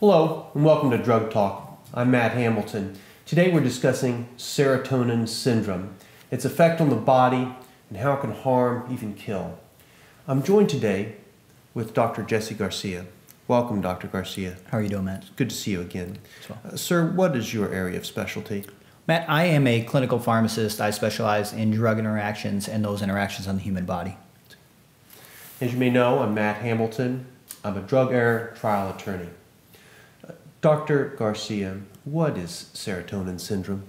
Hello and welcome to Drug Talk. I'm Matt Hamilton. Today we're discussing serotonin syndrome, its effect on the body, and how it can harm, even kill. I'm joined today with Dr. Jesse Garcia. Welcome, Dr. Garcia. How are you doing, Matt? Good to see you again. Well. Sir, what is your area of specialty? Matt, I am a clinical pharmacist. I specialize in drug interactions and those interactions on the human body. As you may know, I'm Matt Hamilton. I'm a drug error trial attorney. Dr. Garcia, what is serotonin syndrome?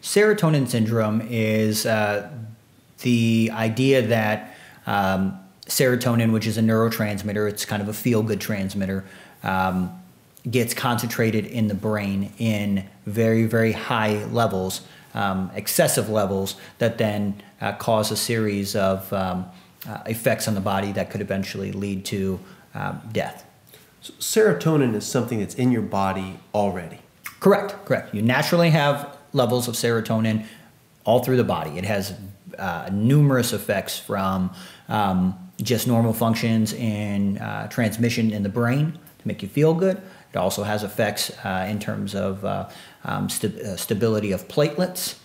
Serotonin syndrome is the idea that serotonin, which is a neurotransmitter, it's kind of a feel-good transmitter, gets concentrated in the brain in very, very high levels, excessive levels, that then cause a series of effects on the body that could eventually lead to death. So serotonin is something that's in your body already. Correct, correct. You naturally have levels of serotonin all through the body. It has numerous effects from just normal functions in transmission in the brain to make you feel good. It also has effects in terms of stability of platelets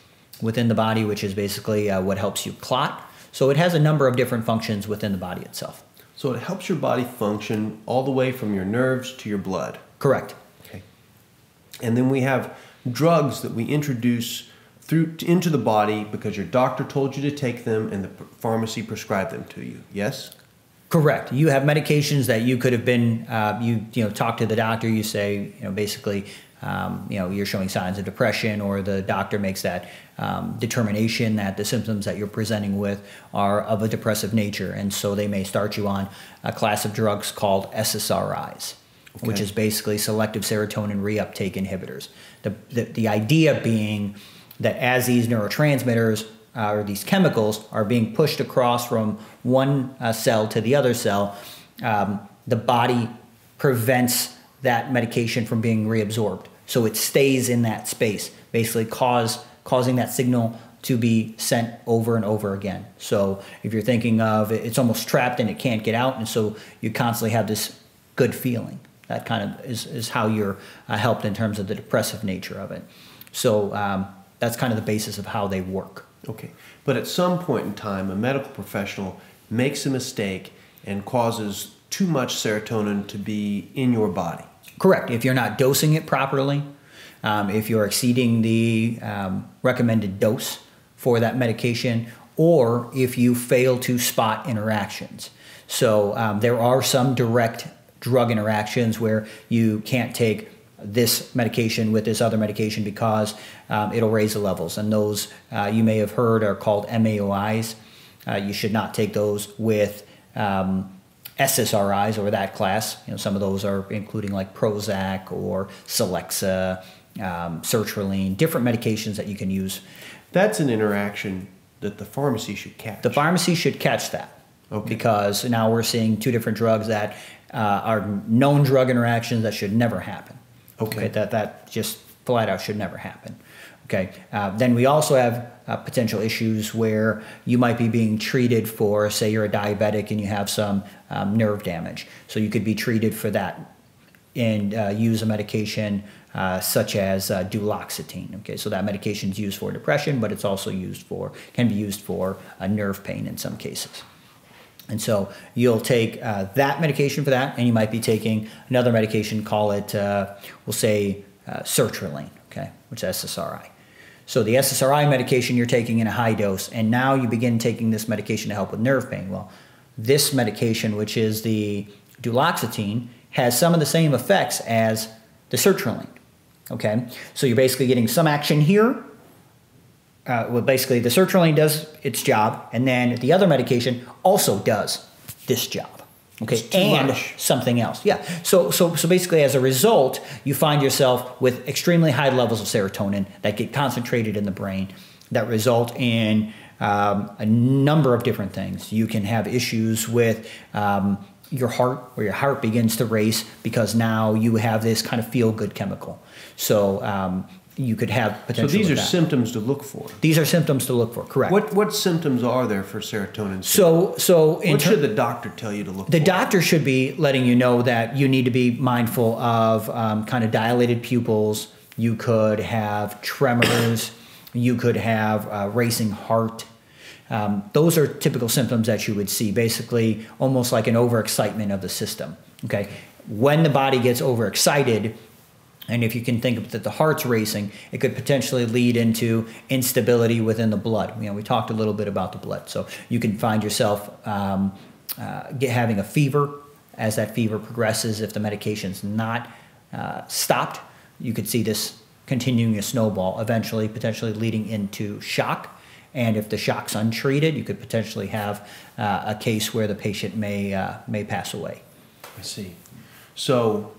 within the body, which is basically what helps you clot. So it has a number of different functions within the body itself. So it helps your body function all the way from your nerves to your blood. Correct. Okay. And then we have drugs that we introduce into the body because your doctor told you to take them and the pharmacy prescribed them to you. Yes? Correct. You have medications that you could have been, you talk to the doctor, you say, basically, you're showing signs of depression, or the doctor makes that determination that the symptoms that you're presenting with are of a depressive nature. And so they may start you on a class of drugs called SSRIs, okay, which is basically selective serotonin reuptake inhibitors. The idea being that as these neurotransmitters or these chemicals are being pushed across from one cell to the other cell, the body prevents that medication from being reabsorbed. So it stays in that space, basically causing that signal to be sent over and over again. So if you're thinking of it's almost trapped and it can't get out, and so you constantly have this good feeling. That kind of is how you're helped in terms of the depressive nature of it. So that's kind of the basis of how they work. Okay, but at some point in time, a medical professional makes a mistake and causes too much serotonin to be in your body. Correct. If you're not dosing it properly, if you're exceeding the recommended dose for that medication, or if you fail to spot interactions. So there are some direct drug interactions where you can't take this medication with this other medication because it'll raise the levels. And those you may have heard are called MAOIs. You should not take those with SSRIs or that class. Some of those are including like Prozac or Celexa, Sertraline, different medications that you can use. That's an interaction that the pharmacy should catch. The pharmacy should catch that. Okay. Because now we're seeing two different drugs that are known drug interactions that should never happen. Okay. That just flat out should never happen. Okay. Then we also have potential issues where you might be being treated for, say you're a diabetic and you have some nerve damage. So you could be treated for that and use a medication such as duloxetine. Okay, so that medication is used for depression, but it's also can be used for nerve pain in some cases. And so you'll take that medication for that, and you might be taking another medication, call it, we'll say, Sertraline, okay, which is SSRI. So the SSRI medication you're taking in a high dose, and now you begin taking this medication to help with nerve pain. Well, this medication, which is the duloxetine, has some of the same effects as the Sertraline, okay? So you're basically getting some action here. Well, basically, the Sertraline does its job, and then the other medication also does this job, okay, and something else. Yeah, so basically, as a result, you find yourself with extremely high levels of serotonin that get concentrated in the brain that result in a number of different things. You can have issues with your heart, where your heart begins to race because now you have this kind of feel-good chemical. So you could have potential. So these are symptoms to look for. These are symptoms to look for, correct. What symptoms are there for serotonin? What should the doctor tell you to look for? The doctor should be letting you know that you need to be mindful of kind of dilated pupils. You could have tremors. You could have a racing heart. Those are typical symptoms that you would see, basically almost like an overexcitement of the system. Okay, when the body gets overexcited, and if you can think of that the heart's racing, it could potentially lead into instability within the blood. You know, we talked a little bit about the blood. So you can find yourself having a fever. As that fever progresses, if the medication's not stopped, you could see this continuing a snowball, eventually potentially leading into shock. And if the shock's untreated, you could potentially have a case where the patient may pass away. I see. So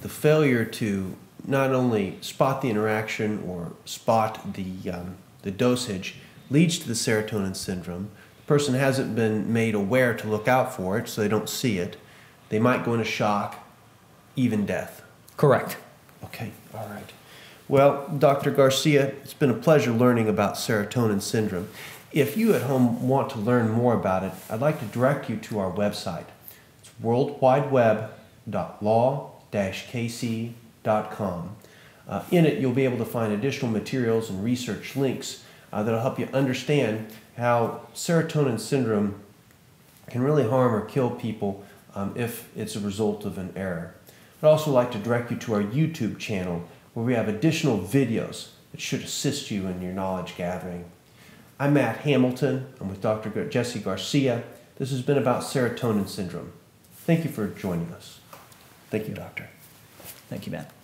the failure to not only spot the interaction or spot the dosage leads to the serotonin syndrome. The person hasn't been made aware to look out for it, so they don't see it. They might go into shock, even death. Correct. Okay, all right. Well, Dr. Garcia, it's been a pleasure learning about serotonin syndrome. If you at home want to learn more about it, I'd like to direct you to our website. It's worldwideweb.law-kc.com. In it, you'll be able to find additional materials and research links that'll help you understand how serotonin syndrome can really harm or kill people if it's a result of an error. I'd also like to direct you to our YouTube channel, where we have additional videos that should assist you in your knowledge gathering. I'm Matt Hamilton. I'm with Dr. Jesse Garcia. This has been about serotonin syndrome. Thank you for joining us. Thank you, Doctor. Thank you, Matt.